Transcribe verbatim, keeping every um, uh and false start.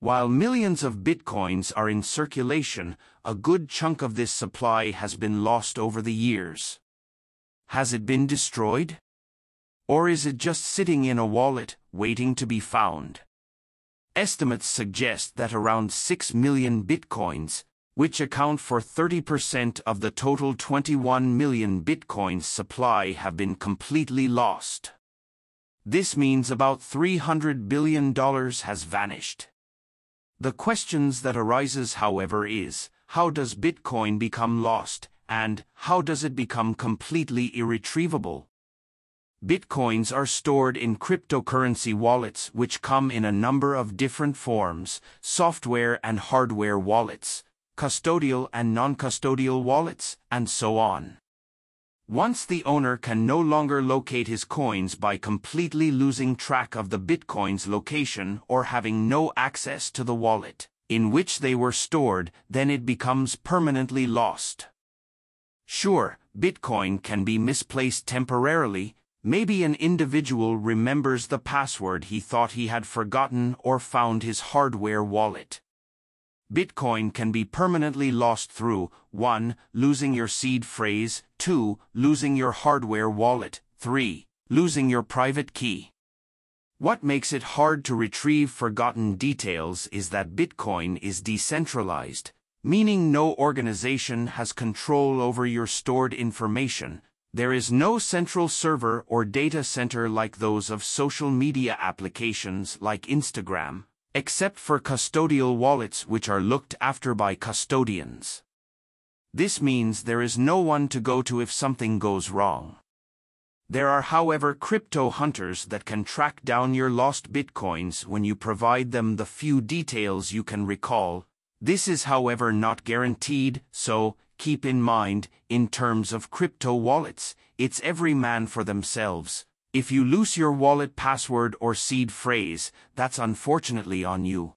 While millions of bitcoins are in circulation, a good chunk of this supply has been lost over the years. Has it been destroyed? Or is it just sitting in a wallet, waiting to be found? Estimates suggest that around six million bitcoins, which account for thirty percent of the total twenty-one million bitcoins supply, have been completely lost. This means about three hundred billion dollars has vanished. The questions that arises, however, is, how does Bitcoin become lost, and how does it become completely irretrievable? Bitcoins are stored in cryptocurrency wallets which come in a number of different forms: software and hardware wallets, custodial and non-custodial wallets, and so on. Once the owner can no longer locate his coins by completely losing track of the bitcoin's location or having no access to the wallet in which they were stored, then it becomes permanently lost. Sure, bitcoin can be misplaced temporarily. Maybe an individual remembers the password he thought he had forgotten or found his hardware wallet. Bitcoin can be permanently lost through one Losing your seed phrase, two Losing your hardware wallet, three Losing your private key. What makes it hard to retrieve forgotten details is that Bitcoin is decentralized, meaning no organization has control over your stored information. There is no central server or data center like those of social media applications like Instagram, except for custodial wallets which are looked after by custodians. This means there is no one to go to if something goes wrong. There are, however, crypto hunters that can track down your lost bitcoins when you provide them the few details you can recall. This is, however, not guaranteed, so keep in mind, in terms of crypto wallets, it's every man for themselves. If you lose your wallet password or seed phrase, that's unfortunately on you.